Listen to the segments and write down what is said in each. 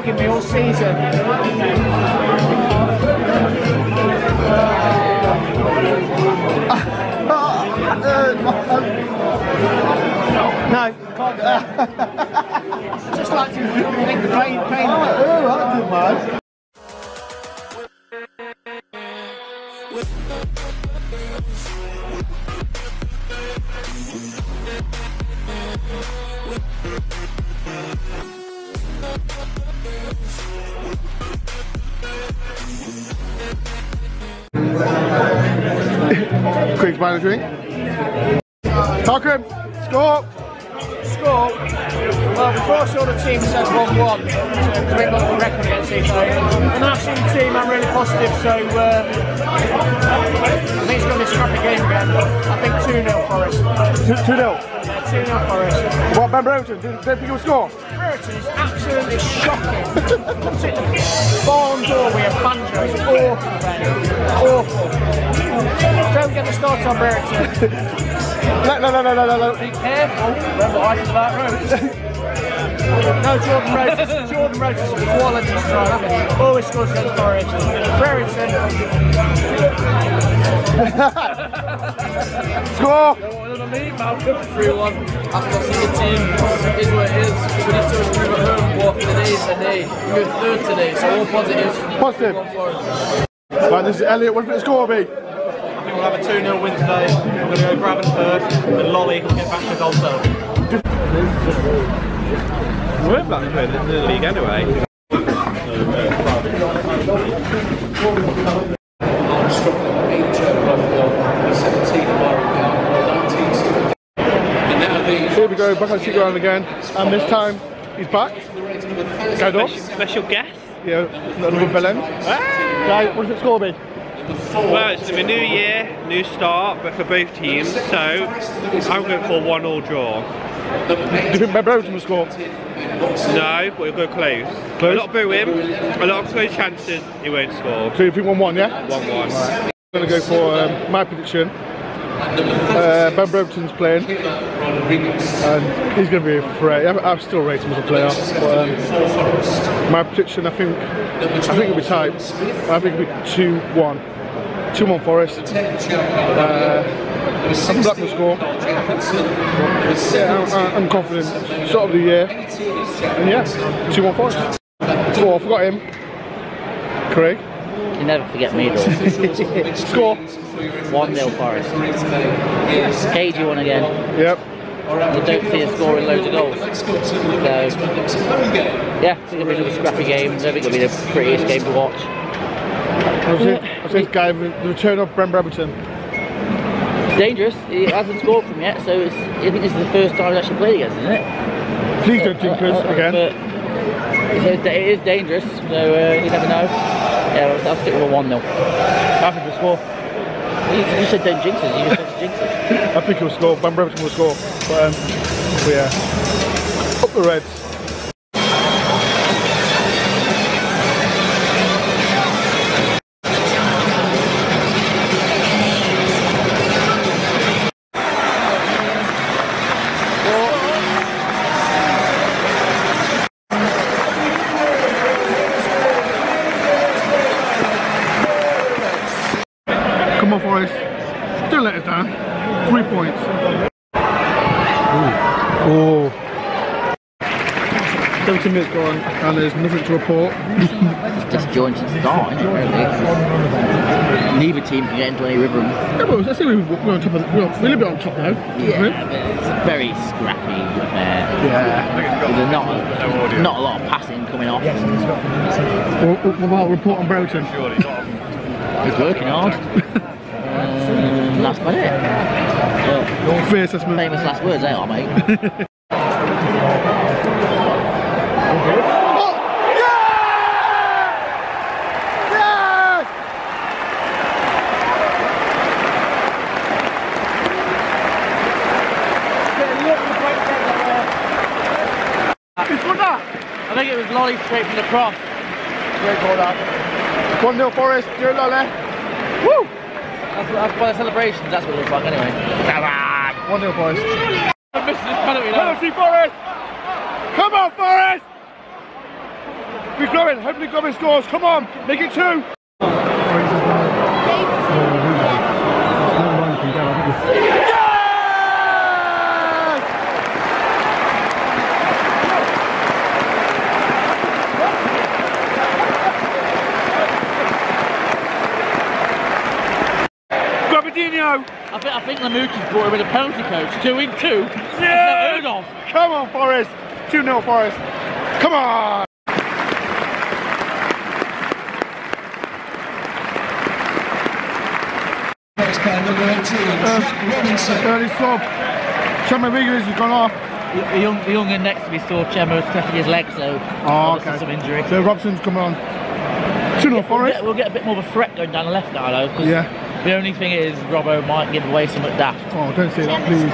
talking me all season. No. Just like to make the pain. Oh, I did, man. Quick buy the drink. Tuckham, score! Score! Well, before I saw the team said 1-1, so we've got the record against each other. And I've seen the team, I'm really positive, so I think it's going to be a scrappy game again, but I think 2-0 Forest. 2-0? 2-0 Forest. What, Ben Brereton? Did they think he would score? Brereton is absolutely shocking. Puts it barn door with a banjo. It's awful, Ben. Awful. Don't get the start on Brereton. No. Be careful. Remember, I didn't like Rhodes. No, Jordan Rhodes. Jordan Rhodes is a quality striker. Always scores against Forest. Brereton. Score! Everyone, I've not seen the team, it is what it is. We need to improve at home, but today is the day. We're third today, so all positives. Positive. Right, this is Elliot. What's the score be? I think we'll have a 2-0 win today. We're going to go Grabban third, and Lolley will get back to goal zone. We're Blackburn in the league anyway. Go back on the ground again, and this time he's back. Special guest. Yeah, another bell end. Right, what does the score be? Well, it's a new year, new start, but for both teams, so I'm going for 1-1 draw. Do you think Ben Brereton will score? No, but he'll go close. A lot of booing, a lot of close chances, he won't score. So you think 1-1, yeah? 1-1. Right. I'm going to go for my prediction. Ben Brereton's playing, and he's going to be great. I still rate him as a player, but my prediction, I think it'll be tight. I think it'll be 2-1, 2-1 Forest. I think Blackburn will score. Yeah, I'm confident. Sort of the year, and yeah, 2-1 Forest. Oh, I forgot him, Craig. You never forget me, though. Score! 1-0 Forest. KG won again. Yep. You don't see us scoring loads of goals. So, yeah, it's going to be another scrappy game. I think it'll be the prettiest game to watch. I've seen this guy, the return of Ben Brereton. Dangerous. He hasn't scored from yet, so it's, I think this is the first time he's actually played against, isn't it? Please don't think us again. It is dangerous, so you never know. Yeah, I'll stick with a 1-0. I think he'll score. You said don't jinx it, you just said jinx it. I think he'll score, Ben Brereton will score. But yeah, up the Reds. Minutes gone and there's nothing to report. Disjointed start, isn't it, really? Neither team can get into any rhythm. Yeah, but I think we're on top of we're a little bit on top now. Yeah, but it's very scrappy. Yeah. There's not a lot of passing coming off. Yes, what about report on Brereton? He's working hard. That's about it. Well, fair assessment. Famous last words, they are, mate. I think it was Lolley straight from the cross. Great ball that. 1-0 Forest, dear Lolley. Woo! That's by the celebrations, that's what it looks like anyway. Come on! 1-0 Forest. I missed this penalty now. Penalty Forest! Come on Forest! We're growing. Hopefully Grabban scores. Come on, make it two. Yeah! I think Lamucci's brought him with a penalty coach. 2 in 2. Yeah. I've never heard of. Come on, Forest. 2-0 Forest. Come on. Next player, number 18, Jack Robinson. Early sub. Chemo Vigorous has gone off. The young man next to me saw Chemo stretching his leg, so okay. Some injury. So Robson's come on. 2-0 Forest. We'll get a bit more of a threat going down the left now, though. Yeah. The only thing is, Robbo might give away some at daft. Oh, don't say that, please.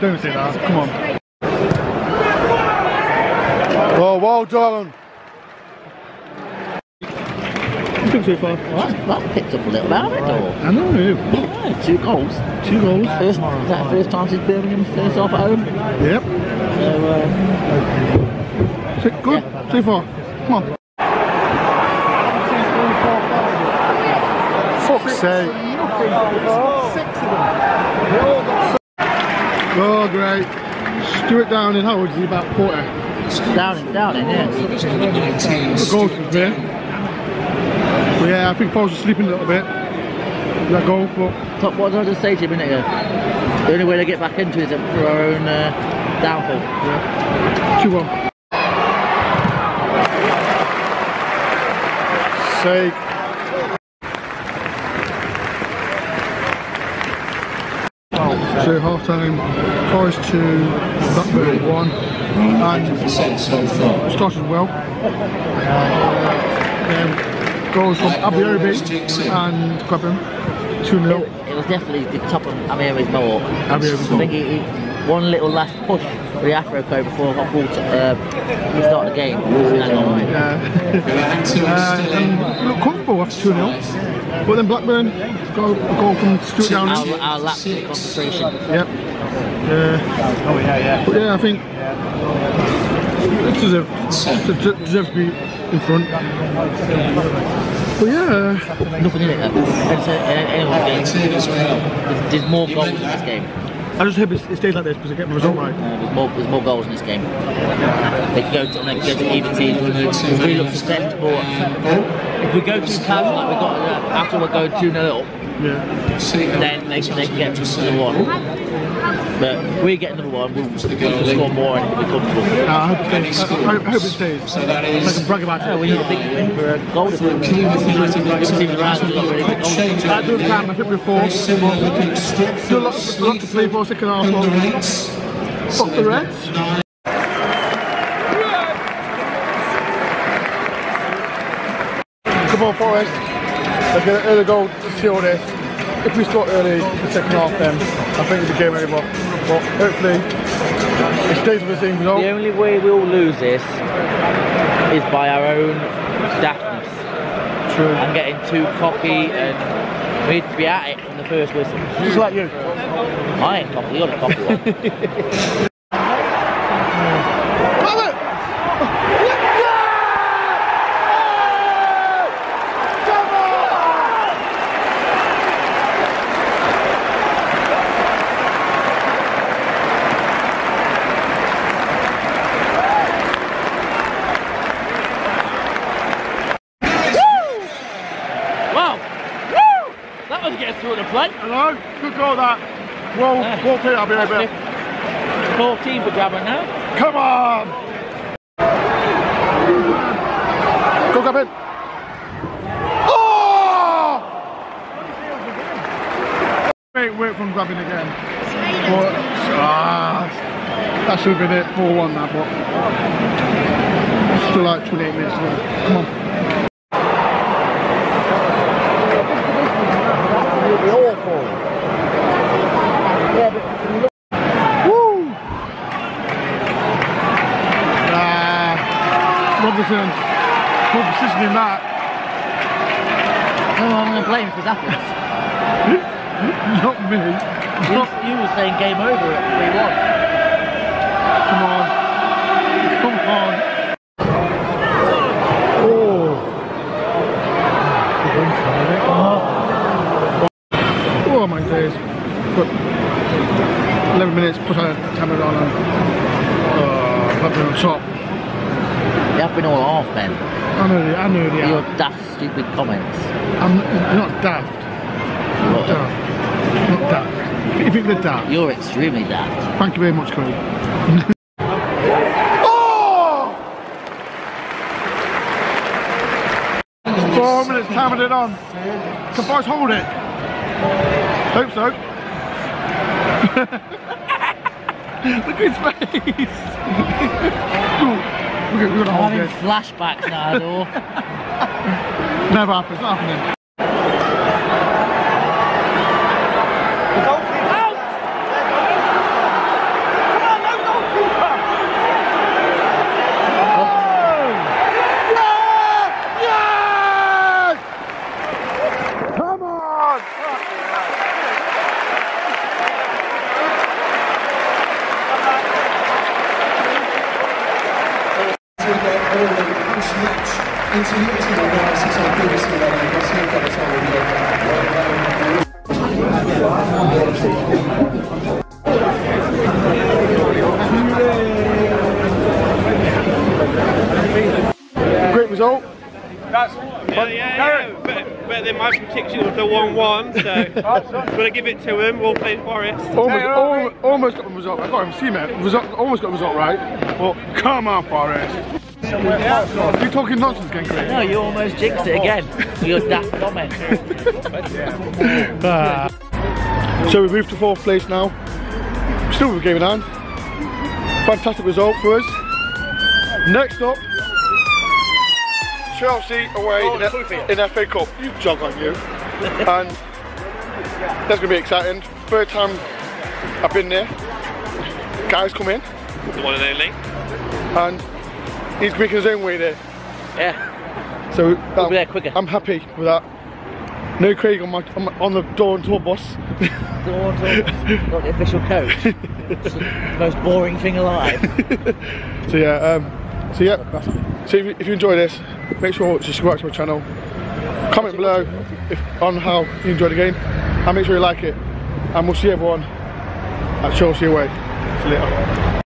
Don't say that. Come on. Oh, well done. That's well, picked up a little out of it, though. I know. Yeah, 2 goals. 2 goals. First time since Birmingham, first off at home. Yep. So, good. Yeah. So far. Come on. Fuck's sake. Oh great. Stuart Downing, how old is he? About 40. Downing, yeah. The goal from there. But yeah, I think Paul's just sleeping a little bit. That goal, but... Top, what did I just say to you a minute ago? The only way to get back into it is for our own downfall. Yeah. 2-1. Save. So half time, Forest 2, Blackburn 1, and started well. Goals from Abiy Eribin and Grabban, 2-0. It was definitely the top of Abiy Eribin's ball. I think he one little last push for the Afro code before he started the game. Looked comfortable after 2-0. But then Blackburn got a goal from Stuart Downing. Our lack of concentration. Yep. But yeah, I think it deserves to be in front. But yeah. Nothing in it. There's more goals in this game. I just hope it stays like this because I get my result right. There's more goals in this game. They can go to either team. It really looks acceptable. If we go too casual, like we got after we're going 2-0 up, then they can get another one. But we get another one, we'll score more and it'll be comfortable. I hope it stays. So that is. I can brag about it. We need a big win for a goal. I do time, I think we're 4. Still a lot to play for, second half. Fuck the Reds. Come on, Forest. Let's get an early goal to seal this. If we score early in the second half, then I think it's a game over. But hopefully, it stays with the same result. The only way we'll lose this is by our own daftness. True. And getting too cocky, and we need to be at it from the first whistle. Just like you. I ain't cocky. You're the cocky one. Hello, good goal that. Well, we'll play, I'll be over. 14 for Grabban now. Come on! Go Grabban! Oh! Great work from Grabban again. But, that should have been it, 4-1 now, but still like 28 minutes left. Come on. Robson, good position in that. No, I'm going to blame him for that. Not me. You were saying game over at 3-1. Come on. Come on. Oh, Blackburn on top. They have been all off then. I know they are. Your daft, stupid comments. You're not daft. What? Not daft. If you're daft. You're extremely daft. Thank you very much, Craig. It's hammered it on. Can boys hold it? Hope so. Look at his face. We're gonna hold it. Flashbacks now, though. Never happens, not happening. Great result. That's but they might kick you with the 1-1, so I'm going to give it to them. We'll play Forest. Almost got the result. I can't even see, man. Almost got the result right. Well, come on, Forest. Yeah. You're talking nonsense again, Craig. No, you almost jinxed it again. Your daft comment. So we moved to 4th place now. Still with a game in hand. Fantastic result for us. Next up, Chelsea away in FA Cup. You jog on you. And that's going to be exciting. Third time I've been there. Guys come in. The one and only. And he's making his own way there. Yeah. So we'll be there quicker. I'm happy with that. No Craig on the door and tour bus. Door and tour bus. Not the official coach. It's the most boring thing alive. So yeah. So if you enjoy this, make sure to subscribe to my channel. Comment below on how you enjoy the game, and make sure you like it. And we'll see everyone at Chelsea away. See you later.